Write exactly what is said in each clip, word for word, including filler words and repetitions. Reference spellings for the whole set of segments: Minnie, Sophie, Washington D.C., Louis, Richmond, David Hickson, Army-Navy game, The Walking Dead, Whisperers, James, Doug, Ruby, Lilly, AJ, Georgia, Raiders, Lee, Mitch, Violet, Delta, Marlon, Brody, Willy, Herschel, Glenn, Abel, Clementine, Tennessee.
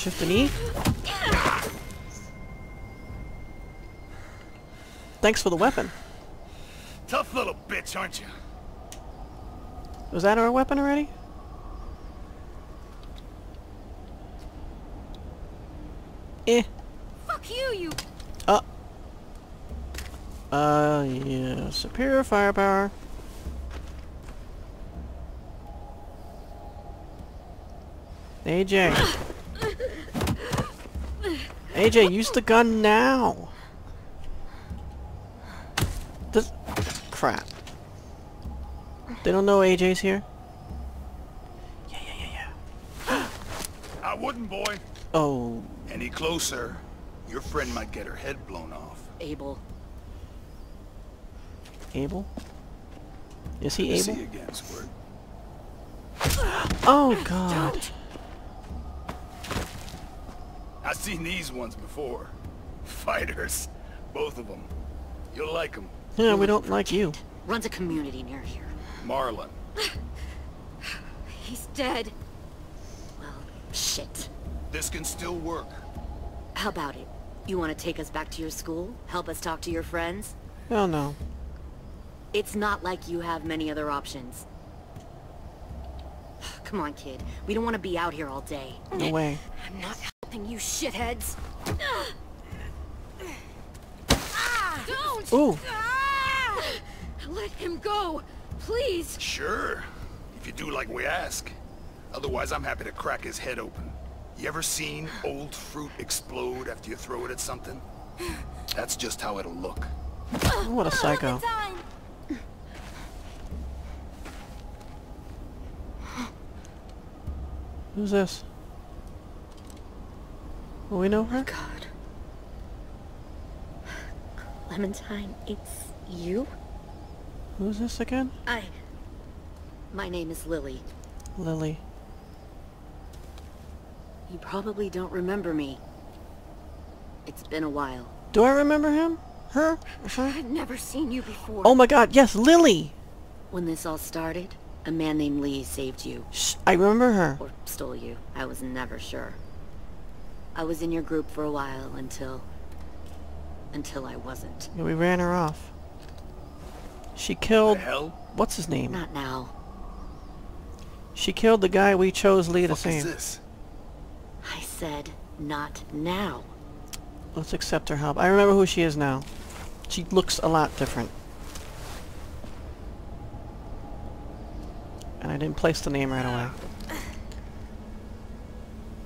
shift an E. Thanks for the weapon. Tough little bitch, aren't you? Was that our weapon already? Eh. Fuck you, you. Uh. Uh, yeah. Superior firepower. A J. A J, use the gun now. This crap. They don't know A J's here. Yeah, yeah, yeah, yeah. I wouldn't, boy. Oh. Any closer, your friend might get her head blown off. Abel. Abel? Is he Abel? See again, squirt. Oh God. Don't. I've seen these ones before. Fighters, both of them. You'll like them. Yeah, we don't like you. Runs a community near here. Marlon. He's dead. Well, shit. This can still work. How about it? You want to take us back to your school? Help us talk to your friends? Oh no. It's not like you have many other options. Come on, kid. We don't want to be out here all day. No way. I'm not helping you shitheads. Don't! Ooh. Let him go. Please! Sure. If you do like we ask. Otherwise, I'm happy to crack his head open. You ever seen old fruit explode after you throw it at something? That's just how it'll look. What a psycho. Who's this? Will we know her? Oh God. Clementine, it's you? Who's this again? I... My name is Lilly. Lilly. You probably don't remember me. It's been a while. Do I remember him? Her? Her? I've never seen you before. Oh my God, yes, Lilly! When this all started, a man named Lee saved you. Shh, I remember her. Or stole you. I was never sure. I was in your group for a while until... Until I wasn't. Yeah, we ran her off. She killed... What's his name? Not now. She killed the guy we chose Lee to save. What is this? I said, not now. Let's accept her help. I remember who she is now. She looks a lot different. And I didn't place the name right away.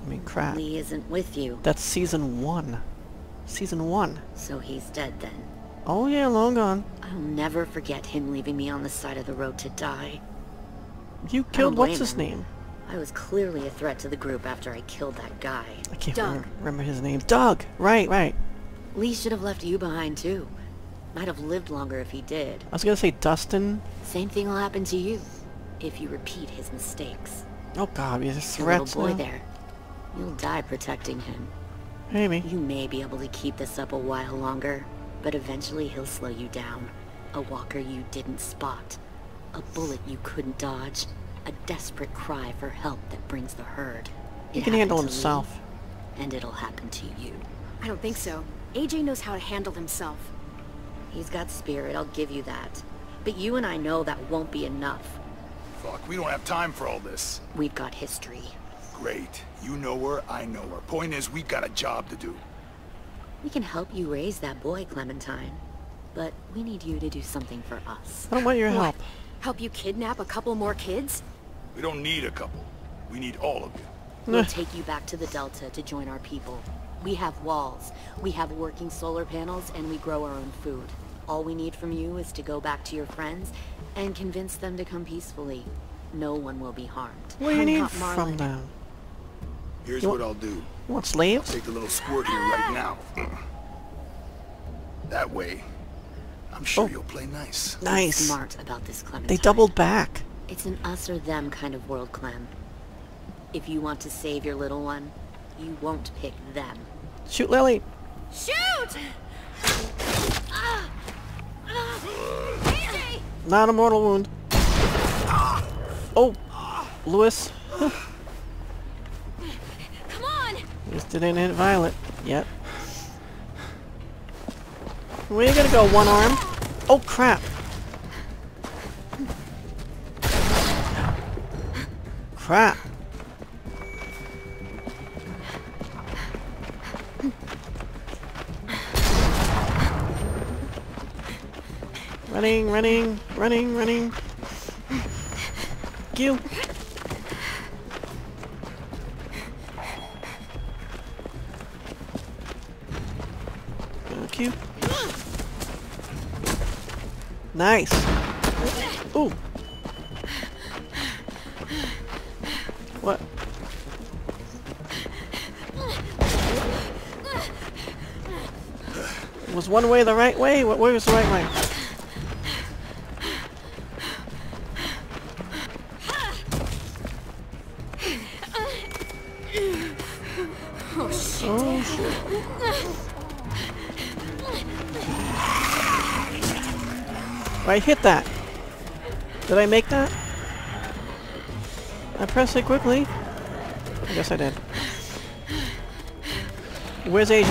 I mean, crap. Lee isn't with you. That's season one. Season one. So he's dead then. Oh yeah, long gone. I'll never forget him leaving me on the side of the road to die. You killed what's his name? I was clearly a threat to the group after I killed that guy. I can't remember, remember his name. Doug! Right, right. Lee should have left you behind too. Might have lived longer if he did. I was gonna say Dustin. Same thing will happen to you if you repeat his mistakes. Oh God, you're just threats now. The little boy there. You'll die protecting him. Maybe. You may be able to keep this up a while longer. But eventually he'll slow you down. A walker you didn't spot. A bullet you couldn't dodge. A desperate cry for help that brings the herd. He can handle himself. And it'll happen to you. I don't think so. A J knows how to handle himself. He's got spirit, I'll give you that. But you and I know that won't be enough. Fuck, we don't have time for all this. We've got history. Great. You know her, I know her. Point is, we've got a job to do. We can help you raise that boy, Clementine. But we need you to do something for us. I don't want your help. What? Help you kidnap a couple more kids? We don't need a couple. We need all of you. We'll take you back to the Delta to join our people. We have walls. We have working solar panels, and we grow our own food. All we need from you is to go back to your friends and convince them to come peacefully. No one will be harmed. What do you need from them? Here's what I'll do. You want slaves? I'll take a little squirt here right now. That way, I'm sure oh. you'll play nice. Nice. Smart about this, Clementine. They doubled back. It's an us or them kind of world, Clem. If you want to save your little one, you won't pick them. Shoot, Lilly. Shoot! Not a mortal wound. Oh, Louis. Just didn't hit Violet yet. Where are you gonna go, one arm? Oh crap! Crap! Running, running, running, running. Thank you. Thank you. Nice. Ooh. What? Was one way the right way? What way was the right way? I hit that. Did I make that? I pressed it quickly. I guess I did. Where's A J?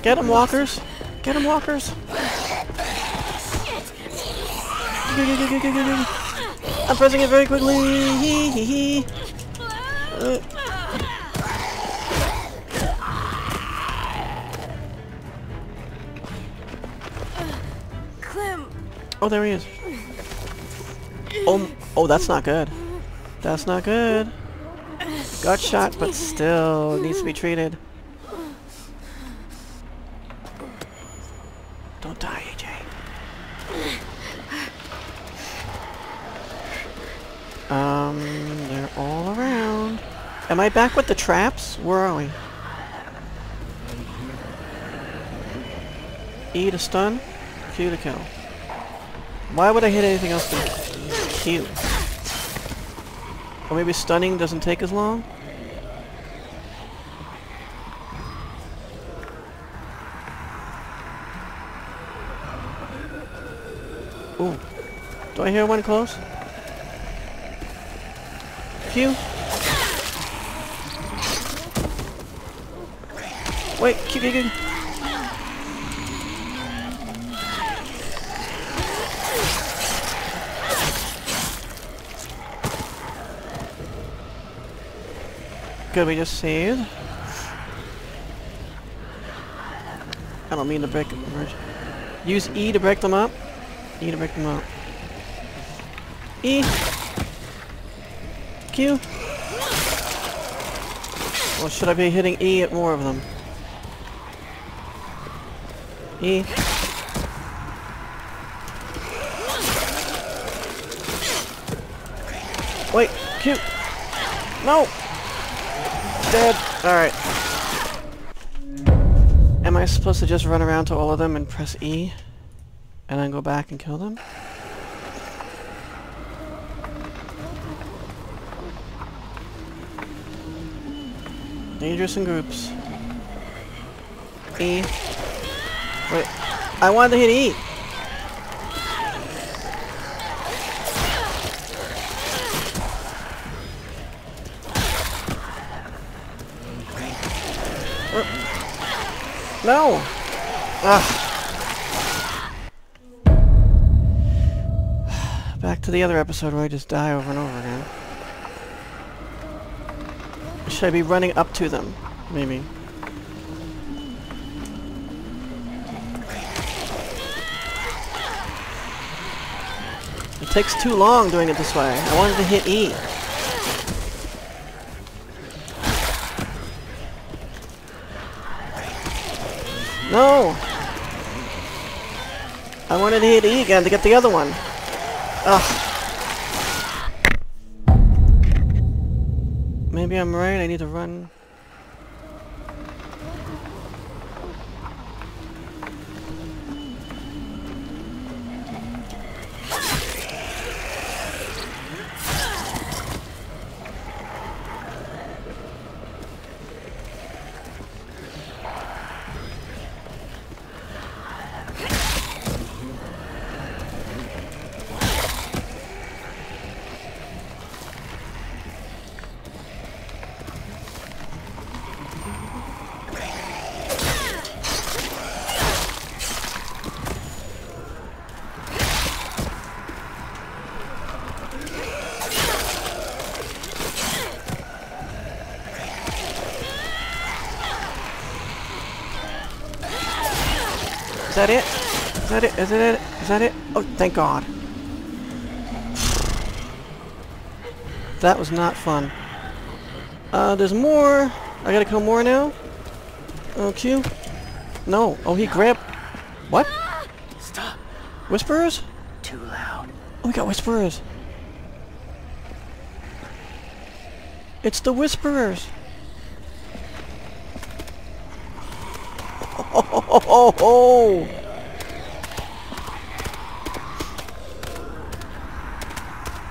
Get him, walkers. Get him, walkers. I'm pressing it very quickly. Hee hee hee. Uh. Oh, there he is. Oh, oh, that's not good. That's not good. Got shot, but still needs to be treated. Don't die, A J. Um, they're all around. Am I back with the traps? Where are we? E to stun, Q to kill. Why would I hit anything else than Q? Or maybe stunning doesn't take as long? Ooh. Do I hear one close? Q? Wait, Q, Q, Q. Good, we just saved. I don't mean to break them. Use E to break them up. E to break them up. E. Q. Or should I be hitting E at more of them? E. Wait, Q. No! Dead. Alright. Am I supposed to just run around to all of them and press E? And then go back and kill them? Dangerous in groups. E. Wait. I wanted to hit E! No! Ugh. Back to the other episode where I just die over and over again. Should I be running up to them? Maybe. It takes too long doing it this way. I wanted to hit E. No! I wanted to hit E again to get the other one. Ugh. Maybe I'm right, I need to run. that it? Is that it? Is that it? Is that it? Oh, thank God. That was not fun. Uh, there's more. I gotta kill more now. Oh, Q. No. Oh, he grabbed. What? Stop. Whisperers? Too loud. Oh, we got Whisperers. It's the Whisperers. Oh, ho, ho, ho, ho.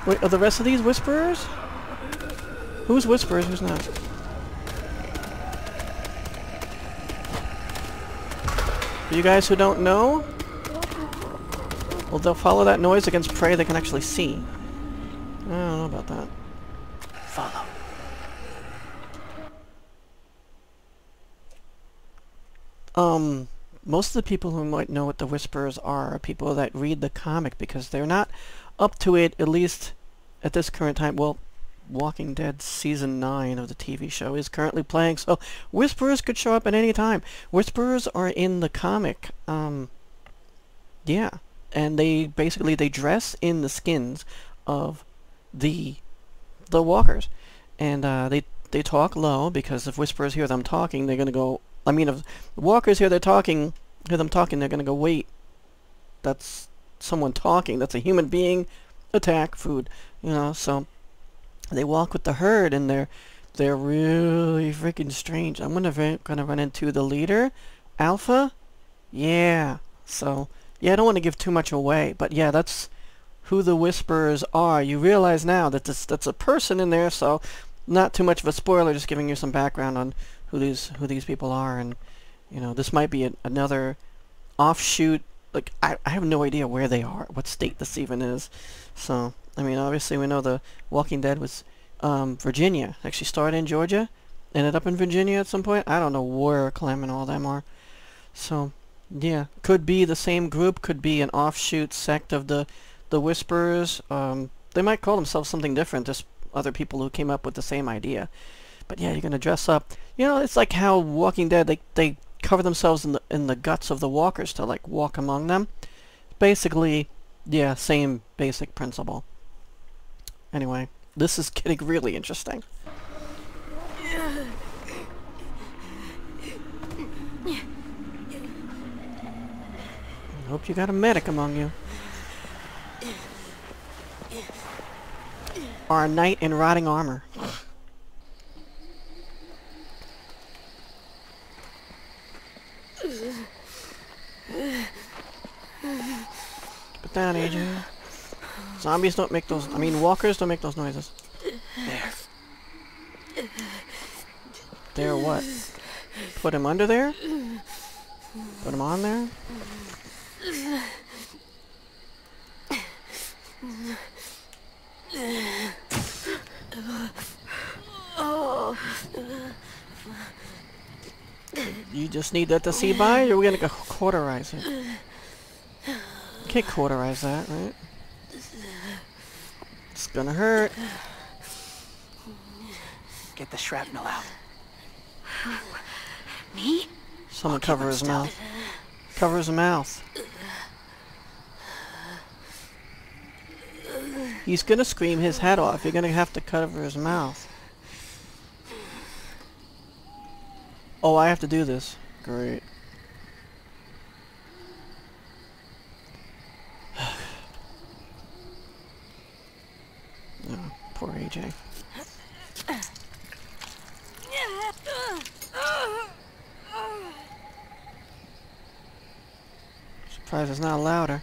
Wait, are the rest of these Whisperers? Who's Whisperers? Who's not? For you guys who don't know, well, they'll follow that noise against prey they can actually see. I don't know about that. Follow. Um, most of the people who might know what the Whisperers are are people that read the comic, because they're not up to it, at least at this current time. Well, Walking Dead Season nine of the T V show is currently playing, so Whisperers could show up at any time. Whisperers are in the comic. Um, yeah. And they basically, they dress in the skins of the the walkers. And uh, they, they talk low, because if Whisperers hear them talking, they're going to go... I mean, if walkers hear they're talking, hear them talking, they're gonna go, wait, that's someone talking. That's a human being. Attack, food. You know, so they walk with the herd, and they're they're really freaking strange. I'm gonna gonna run into the leader, Alpha. Yeah. So yeah, I don't want to give too much away, but yeah, that's who the Whisperers are. You realize now that this that's a person in there, so not too much of a spoiler. Just giving you some background on who these who these people are, and you know, this might be a, another offshoot. Like I, I have no idea where they are, what state this even is. So I mean, obviously we know the Walking Dead was um, Virginia. Actually started in Georgia, ended up in Virginia at some point. I don't know where Clem and all them are. So yeah, could be the same group, could be an offshoot sect of the the Whisperers. Um, they might call themselves something different. Just other people who came up with the same idea. But yeah, you're gonna dress up. You know, it's like how Walking Dead, they they cover themselves in the in the guts of the walkers to like walk among them. Basically, yeah, same basic principle. Anyway, this is getting really interesting. I hope you got a medic among you. Or a knight in rotting armor. Put down, A J. Zombies don't make those... I mean, walkers don't make those noises. There. There what? Put him under there? Put him on there? You just need that to see by, or we're gonna go cauterize it. Can't cauterize that, right? It's gonna hurt. Get the shrapnel out. Me? Someone cover his mouth. Cover his mouth. He's gonna scream his head off. You're gonna have to cover his mouth. Oh, I have to do this. Great. Oh, poor A J. Surprised it's not louder.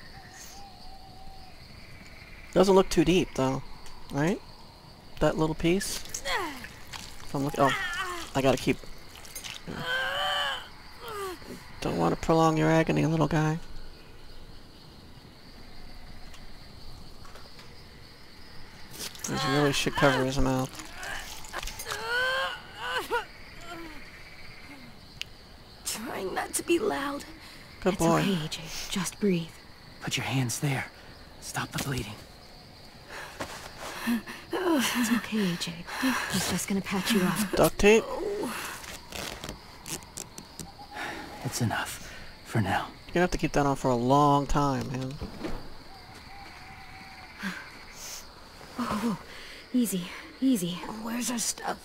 Doesn't look too deep, though. Right? That little piece. If I'm looking. Oh, I gotta keep. Don't want to prolong your agony, little guy. He really should cover his mouth. Trying not to be loud. Good boy. It's okay, A J. Just breathe. Put your hands there. Stop the bleeding. It's okay, A J. He's just gonna patch you up. Duct tape? It's enough. For now. gonna have to keep that on for a long time, man. Oh, easy, easy. Where's our stuff?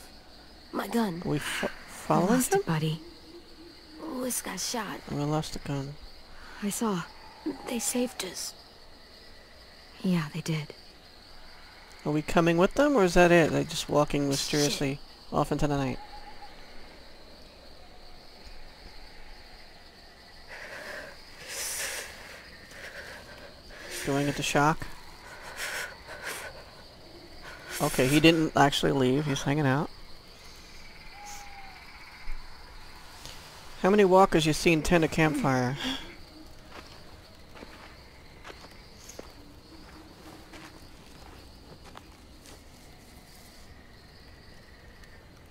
My gun. We fo followed lost him? It, buddy. Louis got shot. We lost the gun. I saw. They saved us. Yeah, they did. Are we coming with them, or is that it? Like just walking mysteriously Shit. off into the night. Going into shock. Okay, he didn't actually leave. He's hanging out. How many walkers you seen tend a campfire?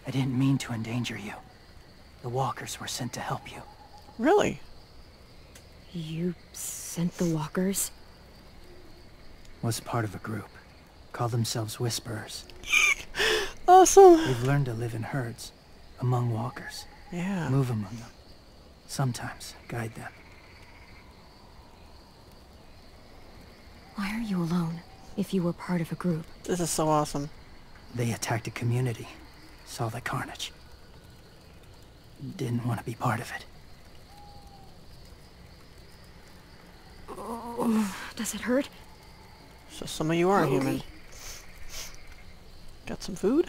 I didn't mean to endanger you. The walkers were sent to help you. Really? You sent the walkers? Was part of a group. Call themselves Whisperers. Awesome. They've learned to live in herds, among walkers. Yeah. Move among them. Sometimes guide them. Why are you alone if you were part of a group? This is so awesome. They attacked a community, saw the carnage. Didn't want to be part of it. Oh, does it hurt? So some of you are Brody. human. Got some food?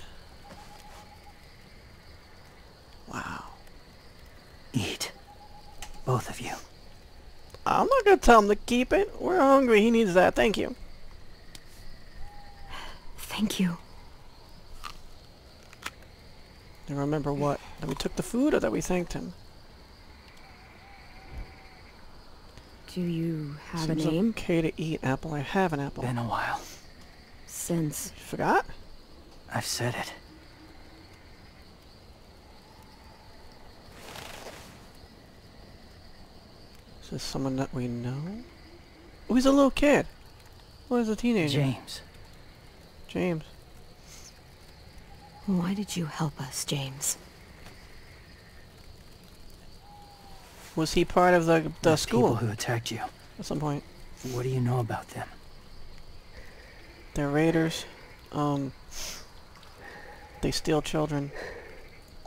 Wow. Eat. Both of you. I'm not gonna tell him to keep it. We're hungry. He needs that. Thank you. Thank you. And remember what? That we took the food or that we thanked him? Do you have Seems a name? okay to eat apple. I have an apple. Been a while. Since. You forgot? I've said it. Is this someone that we know? Oh, he's a little kid. Well, he's a teenager. James. James. Why did you help us, James? Was he part of the, the school? People who attacked you. At some point. What do you know about them? They're raiders. Um, they steal children.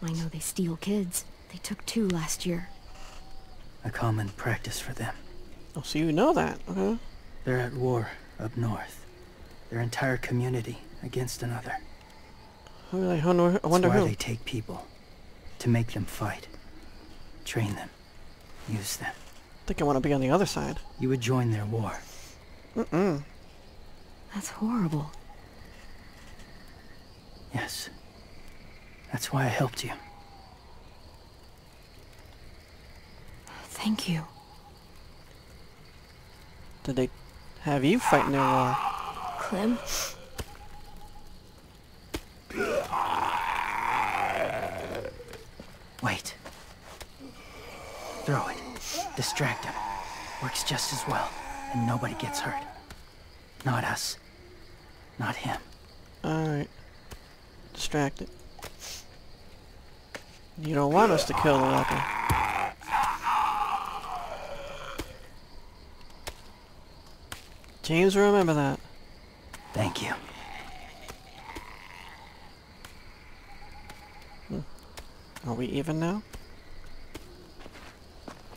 I know they steal kids. They took two last year. A common practice for them. Oh, so you know that, okay. They're at war up north. Their entire community against another. I wonder who. That's why they take people. To make them fight. Train them. Use them. I think I want to be on the other side. You would join their war. Mm-mm. That's horrible. Yes. That's why I helped you. Thank you. Did they have you fight in their war? Clem? Wait. Throw it. Distract him. Works just as well, and nobody gets hurt. Not us. Not him. Alright. Distract it. You don't want us to kill the walker. James, remember that. Thank you. Hmm. Are we even now?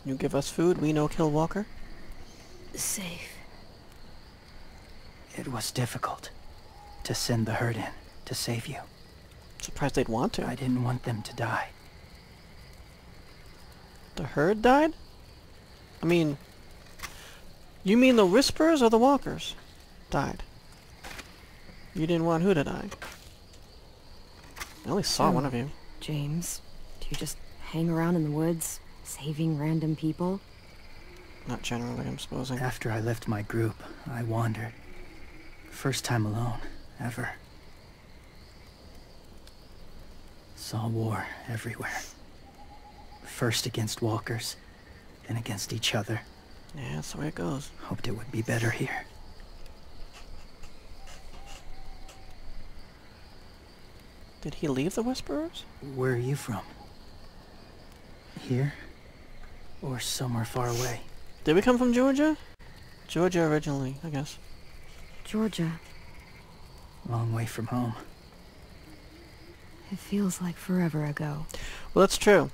You give us food, we no kill walker. Safe. It was difficult to send the herd in to save you. Surprised they'd want to. I didn't want them to die. The herd died? I mean, you mean the Whisperers or the walkers died? You didn't want who to die. I only saw oh, one of you. James, do you just hang around in the woods? Saving random people? Not generally, I'm supposing. After I left my group, I wandered. First time alone, ever. Saw war everywhere. First against walkers, then against each other. Yeah, that's the way it goes. Hoped it would be better here. Did he leave the Whisperers? Where are you from? Here? Or somewhere far away. Did we come from Georgia? Georgia originally, I guess. Georgia. Long way from home. It feels like forever ago. Well, that's true.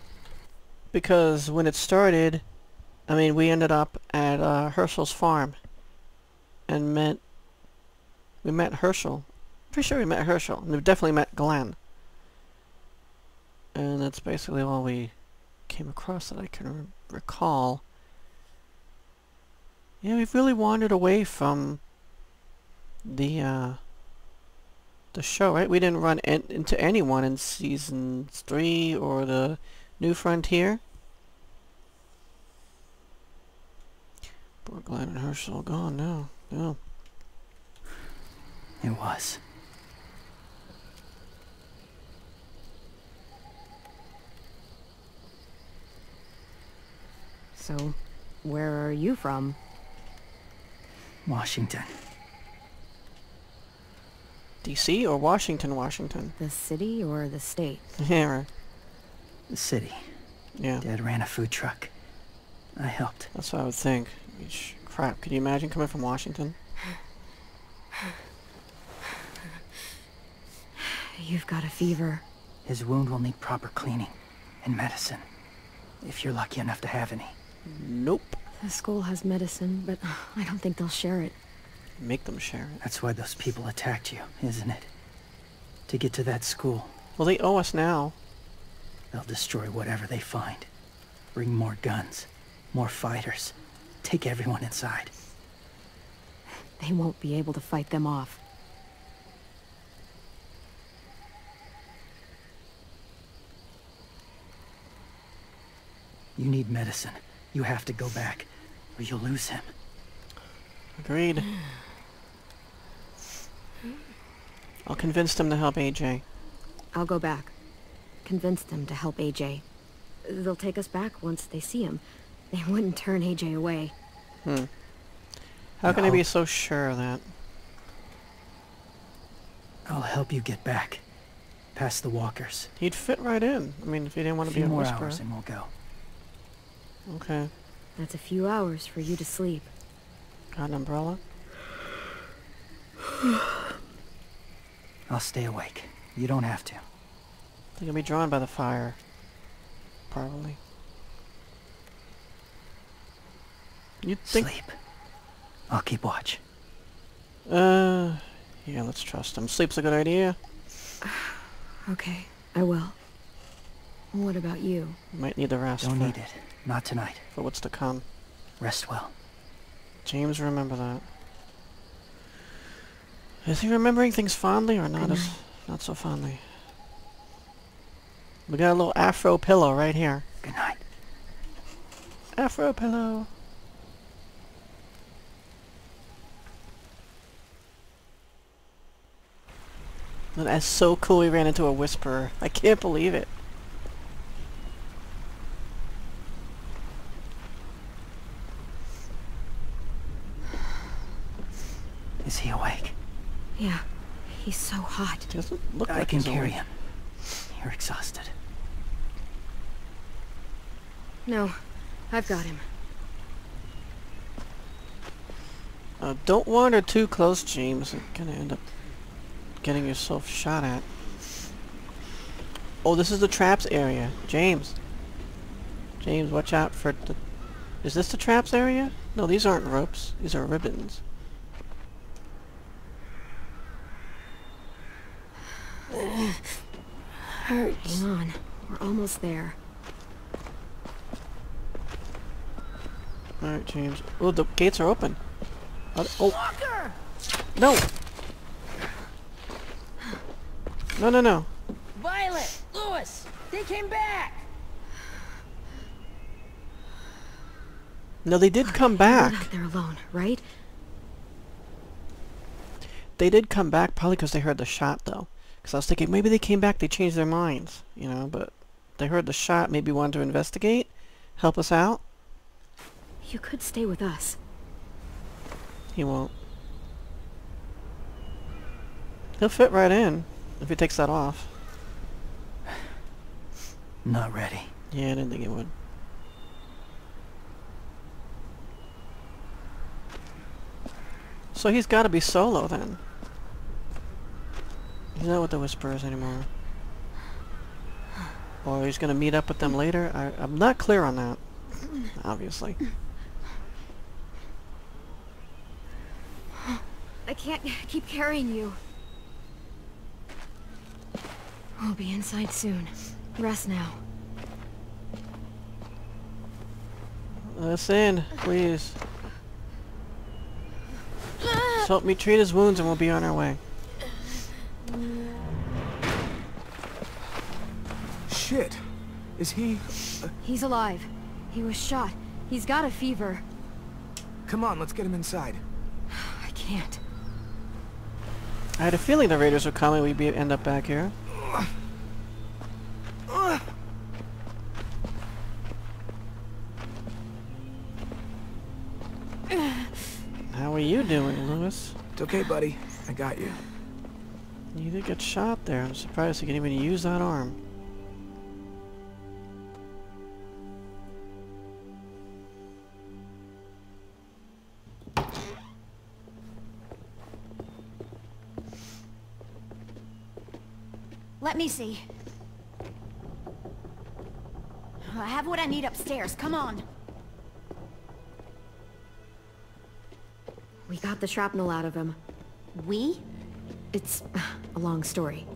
Because when it started, I mean, we ended up at uh, Herschel's farm. And met... We met Herschel. Pretty sure we met Herschel. And we definitely met Glenn. And that's basically all we came across that I can re recall. Yeah, we've really wandered away from the, uh... the show, right? We didn't run in into anyone in season three or the New Frontier. Poor Glenn and Herschel gone now. No. It was. So, where are you from? Washington. D C or Washington, Washington? The city or the state? Yeah, right. The city. Yeah. Dad ran a food truck. I helped. That's what I would think. Eesh, crap, could you imagine coming from Washington? You've got a fever. His wound will need proper cleaning and medicine. If you're lucky enough to have any. Nope. The school has medicine, but I don't think they'll share it. Make them share it. That's why those people attacked you, isn't it? To get to that school. Well, they owe us now. They'll destroy whatever they find. Bring more guns, more fighters. Take everyone inside. They won't be able to fight them off. You need medicine. You have to go back, or you'll lose him. Agreed. I'll convince them to help A J. I'll go back. Convince them to help A J. They'll take us back once they see him. They wouldn't turn A J away. Hmm. How no. can I be so sure of that? I'll help you get back. Past the walkers. He'd fit right in. I mean, if he didn't want to be a Whisperer. A few more hours and we'll go. Okay. That's a few hours for you to sleep. Got an umbrella? I'll stay awake. You don't have to. They're gonna be drawn by the fire. Probably. You'd think... Sleep. I'll keep watch. Uh... Yeah, let's trust him. Sleep's a good idea. Okay, I will. What about you? Might need the rest. Don't need it. Not tonight. For what's to come. Rest well. James, remember that. Is he remembering things fondly or not? As, not so fondly. We got a little afro pillow right here. Good night. Afro pillow. That's so cool we ran into a Whisperer. I can't believe it. Is he awake? Yeah, he's so hot. He doesn't look like I can carry him. You're exhausted. No, I've got him. Uh, don't wander too close, James. You're gonna end up getting yourself shot at. Oh, this is the traps area, James. James, watch out for the. Is this the traps area? No, these aren't ropes. These are ribbons. Hurts. Hang on, we're almost there. All right, James. Oh, the gates are open. Are oh, Walker! No! No, no, no. Violet, Louis, they came back. No, they did Look, come back. Not out there alone, right? They did come back, probably because they heard the shot, though. Because I was thinking, maybe they came back, they changed their minds, you know, but they heard the shot, maybe wanted to investigate, help us out. You could stay with us. He won't. He'll fit right in, if he takes that off. Not ready. Yeah, I didn't think he would. So he's got to be solo then. He's not with the Whisperers anymore. Or he's gonna meet up with them later. I, I'm not clear on that, obviously. I can't keep carrying you. We'll be inside soon. Rest now. Listen, please. Just help me treat his wounds and we'll be on our way. Shit. Is he... Uh... He's alive. He was shot. He's got a fever. Come on, let's get him inside. I can't. I had a feeling the raiders would come and we'd be, end up back here. How are you doing, Louis? It's okay, buddy. I got you. You did get shot there. I'm surprised you can even use that arm. Let me see. I have what I need upstairs. Come on. We got the shrapnel out of him. We? It's uh, a long story.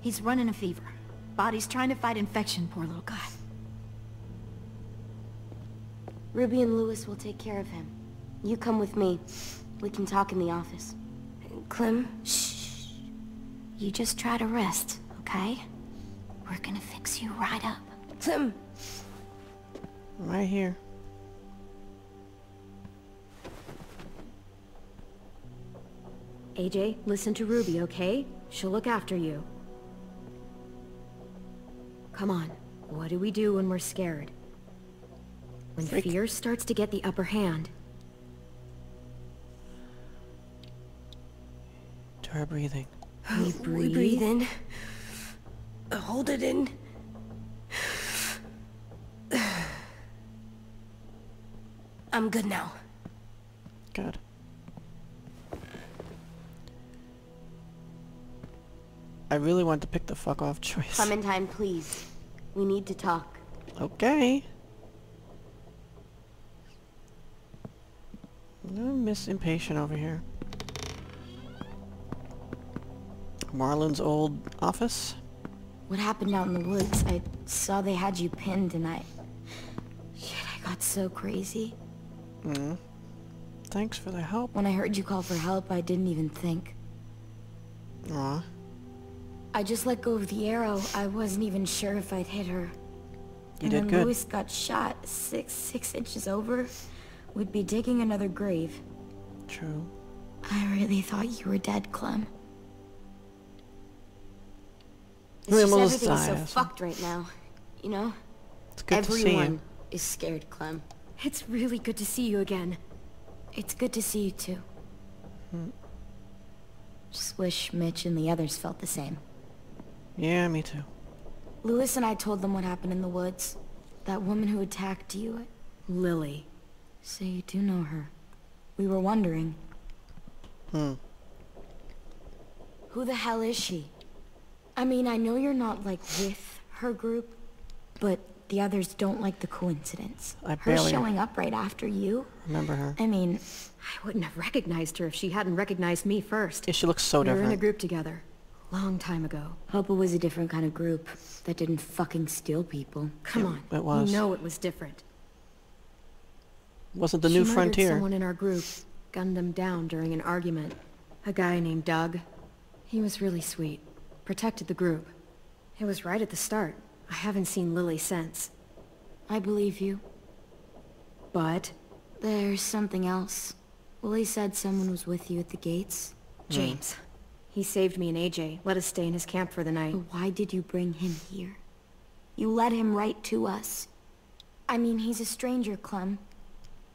He's running a fever. Body's trying to fight infection, poor little guy. Ruby and Louis will take care of him. You come with me. We can talk in the office. Clem? Shh. You just try to rest, okay? We're gonna fix you right up. Clem! Right here. A J, listen to Ruby, okay? She'll look after you. Come on. What do we do when we're scared? When Freak. fear starts to get the upper hand. To our breathing. We breathe. We breathe in. Hold it in. I'm good now. Good. I really want to pick the fuck off choice. Clementine, please. We need to talk. Okay. Miss Impatient over here. Marlon's old office. What happened out in the woods? I saw they had you pinned and I... Shit, I got so crazy. Mm. Thanks for the help. When I heard you call for help, I didn't even think. Aw. I just let go of the arrow. I wasn't even sure if I'd hit her. You did good. And then Louis got shot six, six inches over. We'd be digging another grave. True. I really thought you were dead, Clem. It's just everything's so fucked right now, you know? It's good to see you. Everyone is scared, Clem. It's really good to see you again. It's good to see you too. Hmm. Just wish Mitch and the others felt the same. Yeah, me too. Louis and I told them what happened in the woods. That woman who attacked you, Lilly. So you do know her. We were wondering. Hmm. Who the hell is she? I mean, I know you're not, like, with her group, but the others don't like the coincidence. I her barely showing up right after you. Remember her. I mean, I wouldn't have recognized her if she hadn't recognized me first. Yeah, she looks so we different. We were in a group together. Long time ago. Hope it was a different kind of group that didn't fucking steal people. Come it, on. It was. You know it was different. Wasn't the she new frontier? Someone in our group gunned them down during an argument. A guy named Doug. He was really sweet. Protected the group. It was right at the start. I haven't seen Lilly since. I believe you. But there's something else. Willy said someone was with you at the gates. Mm. James. He saved me and A J. Let us stay in his camp for the night. But why did you bring him here? You led him right to us. I mean, he's a stranger, Clem.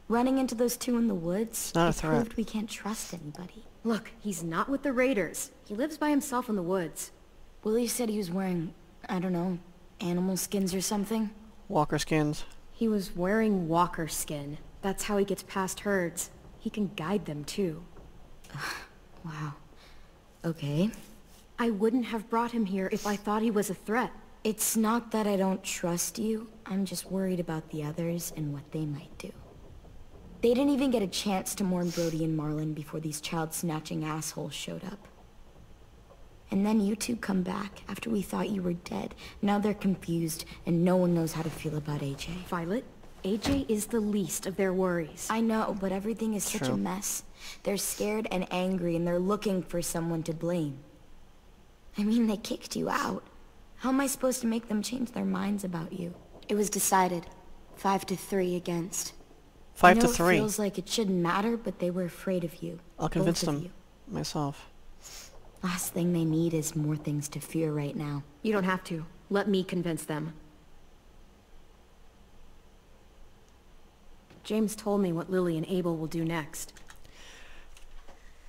Running into those two in the woods, it proved we can't trust anybody. Look, he's not with the raiders. He lives by himself in the woods. Willy said he was wearing, I don't know, animal skins or something. Walker skins. He was wearing walker skin. That's how he gets past herds. He can guide them too. Wow. Okay. I wouldn't have brought him here if I thought he was a threat. It's not that I don't trust you. I'm just worried about the others and what they might do. They didn't even get a chance to mourn Brody and Marlon before these child-snatching assholes showed up. And then you two come back after we thought you were dead. Now they're confused and no one knows how to feel about A J. Violet, A J is the least of their worries. I know, but everything is such a mess. They're scared and angry and they're looking for someone to blame. I mean, they kicked you out. How am I supposed to make them change their minds about you? It was decided. Five to three against. Five to three. It feels like it shouldn't matter, but they were afraid of you. I'll convince them myself. Last thing they need is more things to fear right now. You don't have to. Let me convince them. James told me what Lilly and Abel will do next.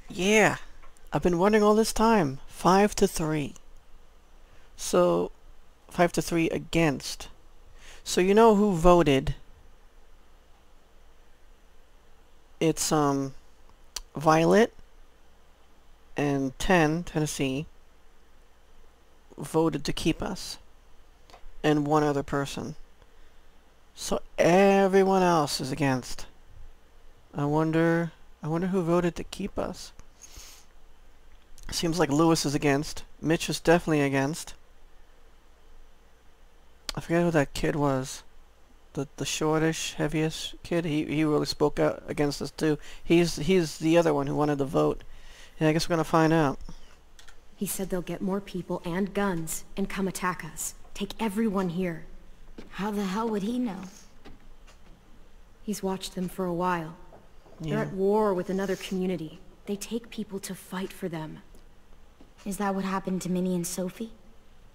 Yeah. I've been wondering all this time. Five to three. So, five to three against. So you know who voted. It's, um, Violet and ten, Tennessee, voted to keep us. And one other person. So everyone else is against. I wonder, I wonder who voted to keep us. Seems like Louis is against. Mitch is definitely against. I forget who that kid was. The the shortish, heaviest kid. He he really spoke out against us too. He's he's the other one who wanted to vote. And I guess we're gonna find out. He said they'll get more people and guns and come attack us. Take everyone here. How the hell would he know? He's watched them for a while. Yeah. They're at war with another community. They take people to fight for them. Is that what happened to Minnie and Sophie?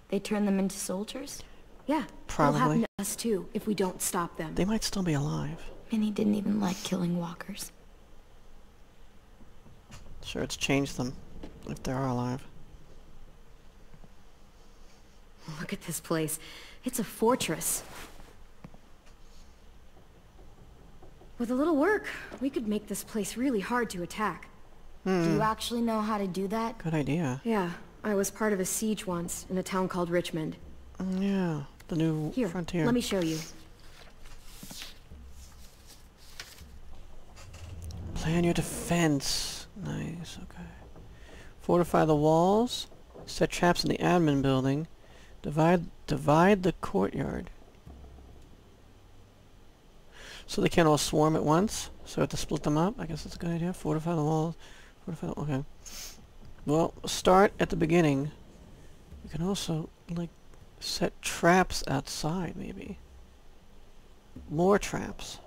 They turned them into soldiers? Yeah, probably. It'll happen to us too if we don't stop them. They might still be alive. Minnie didn't even like killing walkers. Sure, it's changed them if they are alive. Look at this place. It's a fortress. With a little work, we could make this place really hard to attack. Hmm. Do you actually know how to do that? Good idea. Yeah, I was part of a siege once in a town called Richmond. Yeah, the new Here, frontier. Let me show you. Plan your defense. Nice, okay. Fortify the walls. Set traps in the admin building. Divide divide the courtyard. So they can't all swarm at once. So we have to split them up. I guess that's a good idea. Fortify the walls. Fortify the, okay. Well, start at the beginning. You can also, like, set traps outside, maybe. More traps.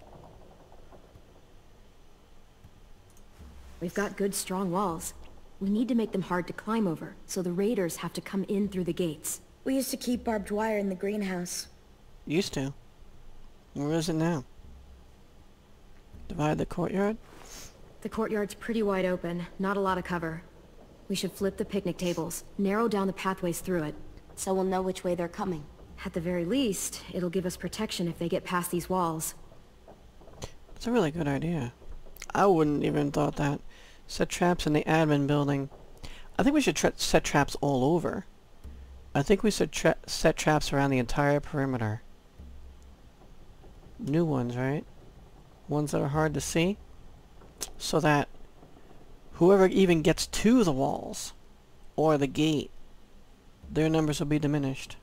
We've got good, strong walls. We need to make them hard to climb over, so the raiders have to come in through the gates. We used to keep barbed wire in the greenhouse. Used to. Where is it now? Divide the courtyard? The courtyard's pretty wide open. Not a lot of cover. We should flip the picnic tables, narrow down the pathways through it. So we'll know which way they're coming. At the very least, it'll give us protection if they get past these walls. That's a really good idea. I wouldn't even thought that. Set traps in the admin building. I think we should tra set traps all over. I think we should tra set traps around the entire perimeter. New ones, right? Ones that are hard to see. So that whoever even gets to the walls or the gate, their numbers will be diminished.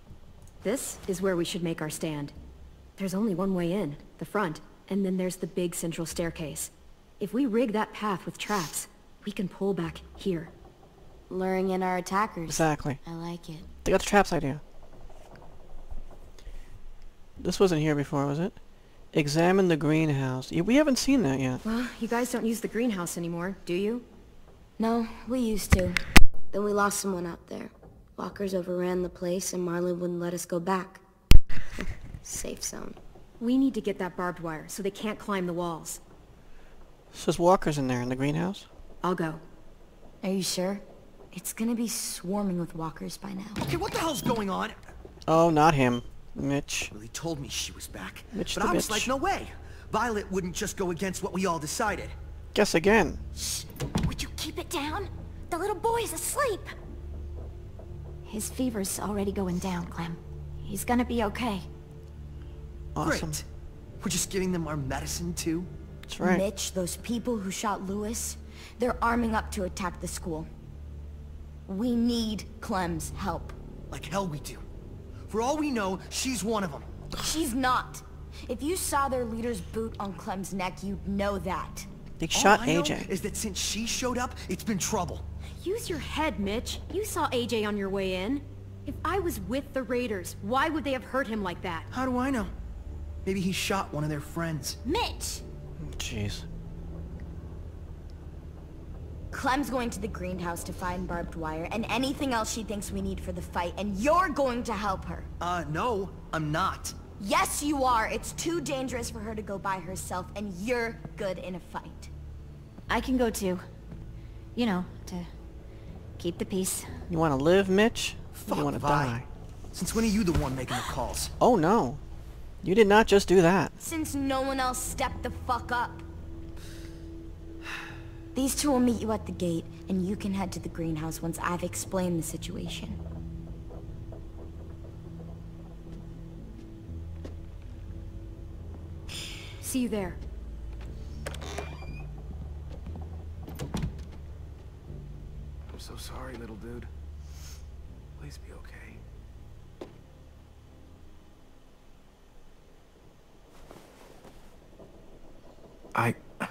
This is where we should make our stand. There's only one way in, the front, and then there's the big central staircase. If we rig that path with traps, we can pull back here. Luring in our attackers. Exactly. I like it. They got the traps idea. This wasn't here before, was it? Examine the greenhouse. Yeah, we haven't seen that yet. Well, you guys don't use the greenhouse anymore, do you? No, we used to. Then we lost someone out there. Walkers overran the place, and Marlon wouldn't let us go back. Safe zone. We need to get that barbed wire, so they can't climb the walls. So there's walkers in there, in the greenhouse? I'll go. Are you sure? It's gonna be swarming with walkers by now. Okay, what the hell's going on? Oh, not him. Mitch. Willy told me she was back. Mitch but the I bitch. was like, no way. Violet wouldn't just go against what we all decided. Guess again. Shh. Would you keep it down? The little boy's asleep. His fever's already going down, Clem. He's gonna be okay. Awesome. Great. We're just giving them our medicine, too? That's right. Mitch, those people who shot Louis, they're arming up to attack the school. We need Clem's help. Like hell we do. For all we know, she's one of them. She's not. If you saw their leader's boot on Clem's neck, you'd know that. They shot A J. Is that since she showed up, it's been trouble. Use your head, Mitch. You saw A J on your way in. If I was with the Raiders, why would they have hurt him like that? How do I know? Maybe he shot one of their friends. Mitch! Jeez. Clem's going to the greenhouse to find barbed wire and anything else she thinks we need for the fight, and you're going to help her. Uh, no, I'm not. Yes, you are. It's too dangerous for her to go by herself, and you're good in a fight. I can go too. You know, to keep the peace. You want to live, Mitch? Fuck, you want to die? Since when are you the one making the calls? Oh no. You did not just do that. Since no one else stepped the fuck up. These two will meet you at the gate, and you can head to the greenhouse once I've explained the situation. See you there. I'm so sorry, little dude. Please be okay. I...